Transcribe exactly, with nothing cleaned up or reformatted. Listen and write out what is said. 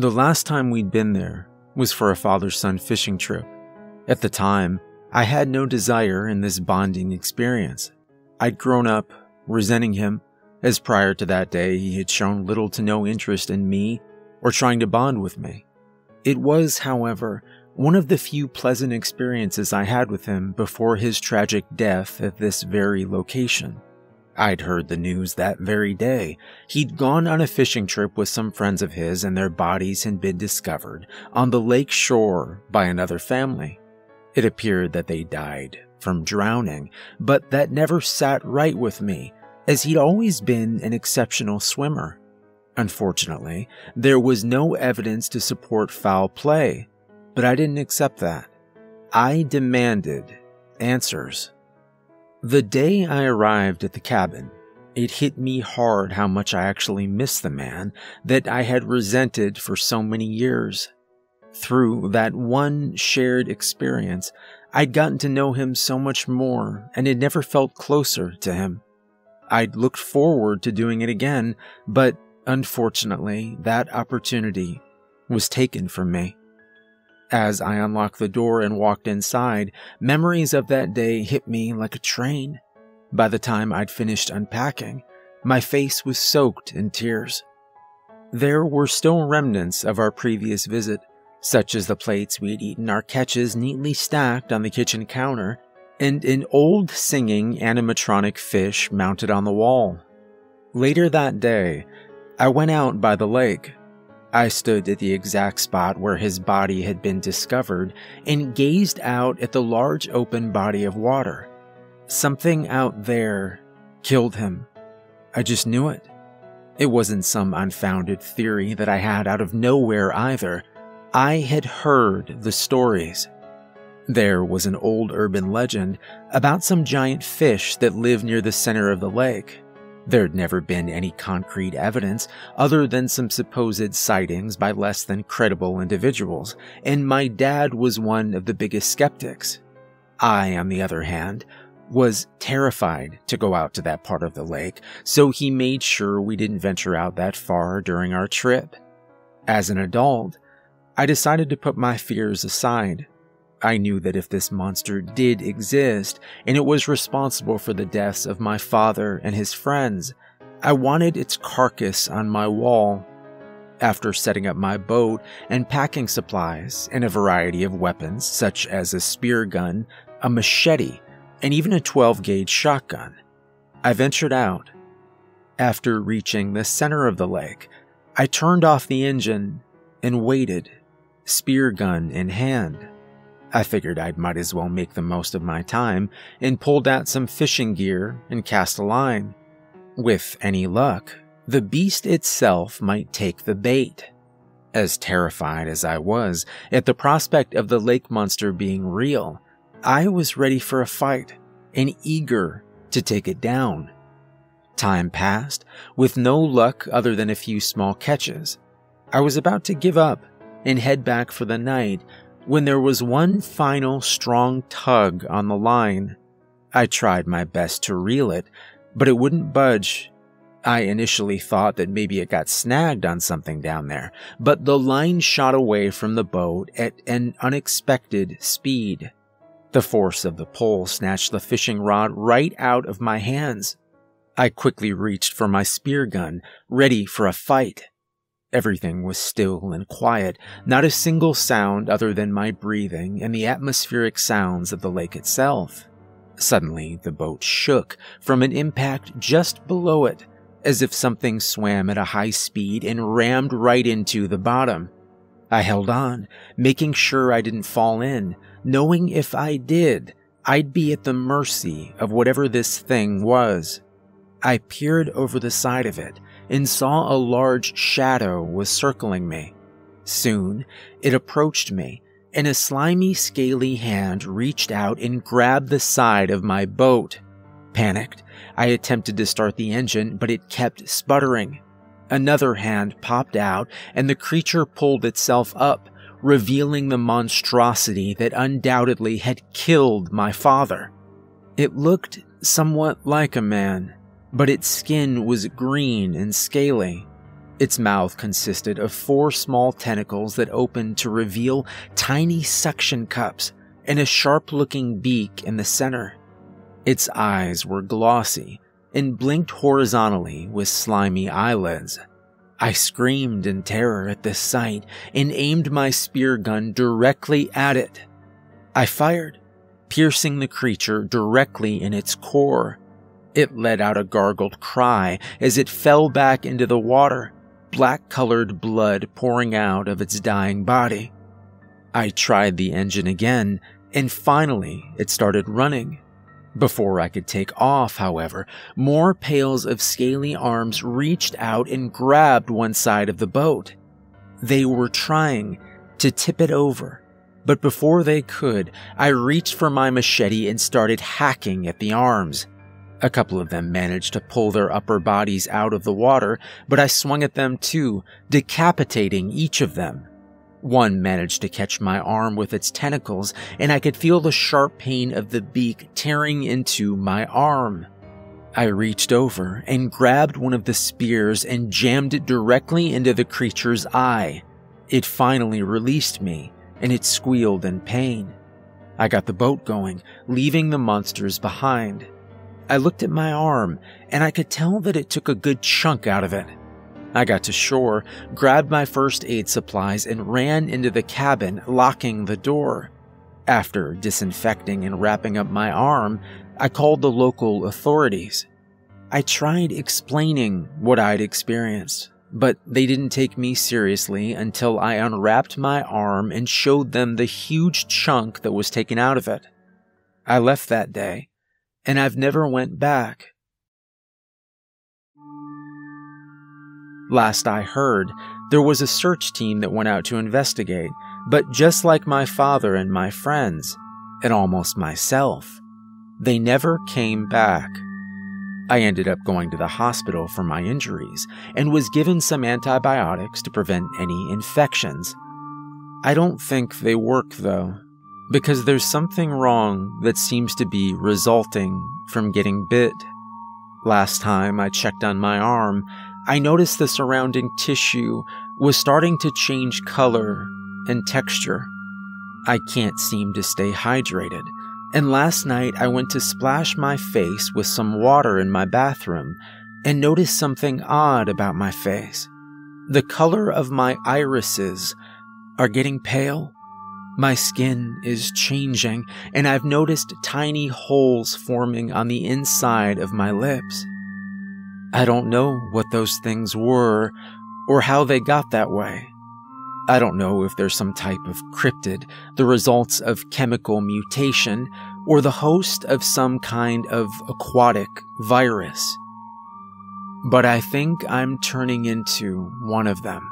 The last time we'd been there was for a father-son fishing trip. At the time, I had no desire in this bonding experience. I'd grown up resenting him, as prior to that day he had shown little to no interest in me or trying to bond with me. It was, however, one of the few pleasant experiences I had with him before his tragic death at this very location. I'd heard the news that very day. He'd gone on a fishing trip with some friends of his and their bodies had been discovered on the lake shore by another family. It appeared that they died from drowning, but that never sat right with me, as he'd always been an exceptional swimmer. Unfortunately, there was no evidence to support foul play, but I didn't accept that. I demanded answers. The day I arrived at the cabin, it hit me hard how much I actually missed the man that I had resented for so many years. Through that one shared experience, I'd gotten to know him so much more and had never felt closer to him. I'd looked forward to doing it again, but unfortunately, that opportunity was taken from me. As I unlocked the door and walked inside, memories of that day hit me like a train. By the time I'd finished unpacking, my face was soaked in tears. There were still remnants of our previous visit, such as the plates we had eaten, our catches neatly stacked on the kitchen counter, and an old singing animatronic fish mounted on the wall. Later that day, I went out by the lake. I stood at the exact spot where his body had been discovered and gazed out at the large open body of water. Something out there killed him. I just knew it. It wasn't some unfounded theory that I had out of nowhere either. I had heard the stories. There was an old urban legend about some giant fish that lived near the center of the lake. There'd never been any concrete evidence other than some supposed sightings by less than credible individuals, and my dad was one of the biggest skeptics. I, on the other hand, was terrified to go out to that part of the lake, so he made sure we didn't venture out that far during our trip. As an adult, I decided to put my fears aside. I knew that if this monster did exist, and it was responsible for the deaths of my father and his friends, I wanted its carcass on my wall. After setting up my boat and packing supplies and a variety of weapons such as a spear gun, a machete, and even a twelve gauge shotgun, I ventured out. After reaching the center of the lake, I turned off the engine and waited, spear gun in hand. I figured I might as well make the most of my time and pulled out some fishing gear and cast a line. With any luck, the beast itself might take the bait. As terrified as I was at the prospect of the lake monster being real, I was ready for a fight and eager to take it down. Time passed with no luck other than a few small catches. I was about to give up and head back for the night when there was one final strong tug on the line. I tried my best to reel it, but it wouldn't budge. I initially thought that maybe it got snagged on something down there, but the line shot away from the boat at an unexpected speed. The force of the pull snatched the fishing rod right out of my hands. I quickly reached for my spear gun, ready for a fight. Everything was still and quiet, not a single sound other than my breathing and the atmospheric sounds of the lake itself. Suddenly, the boat shook from an impact just below it, as if something swam at a high speed and rammed right into the bottom. I held on, making sure I didn't fall in, knowing if I did, I'd be at the mercy of whatever this thing was. I peered over the side of it and saw a large shadow was circling me. Soon, it approached me, and a slimy, scaly hand reached out and grabbed the side of my boat. Panicked, I attempted to start the engine, but it kept sputtering. Another hand popped out, and the creature pulled itself up, revealing the monstrosity that undoubtedly had killed my father. It looked somewhat like a man, but its skin was green and scaly. Its mouth consisted of four small tentacles that opened to reveal tiny suction cups and a sharp-looking beak in the center. Its eyes were glossy and blinked horizontally with slimy eyelids. I screamed in terror at this sight and aimed my spear gun directly at it. I fired, piercing the creature directly in its core. It let out a gargled cry as it fell back into the water, black-colored blood pouring out of its dying body. I tried the engine again, and finally it started running. Before I could take off, however, more pails of scaly arms reached out and grabbed one side of the boat. They were trying to tip it over, but before they could, I reached for my machete and started hacking at the arms. A couple of them managed to pull their upper bodies out of the water, but I swung at them too, decapitating each of them. One managed to catch my arm with its tentacles, and I could feel the sharp pain of the beak tearing into my arm. I reached over and grabbed one of the spears and jammed it directly into the creature's eye. It finally released me, and it squealed in pain. I got the boat going, leaving the monsters behind. I looked at my arm, and I could tell that it took a good chunk out of it. I got to shore, grabbed my first aid supplies, and ran into the cabin, locking the door. After disinfecting and wrapping up my arm, I called the local authorities. I tried explaining what I'd experienced, but they didn't take me seriously until I unwrapped my arm and showed them the huge chunk that was taken out of it. I left that day, and I've never went back. Last I heard, there was a search team that went out to investigate, but just like my father and my friends, and almost myself, they never came back. I ended up going to the hospital for my injuries and was given some antibiotics to prevent any infections. I don't think they work though, because there's something wrong that seems to be resulting from getting bit. Last time I checked on my arm, I noticed the surrounding tissue was starting to change color and texture. I can't seem to stay hydrated, and last night I went to splash my face with some water in my bathroom and noticed something odd about my face. The color of my irises are getting pale. My skin is changing, and I've noticed tiny holes forming on the inside of my lips. I don't know what those things were or how they got that way. I don't know if they're some type of cryptid, the results of chemical mutation, or the host of some kind of aquatic virus. But I think I'm turning into one of them.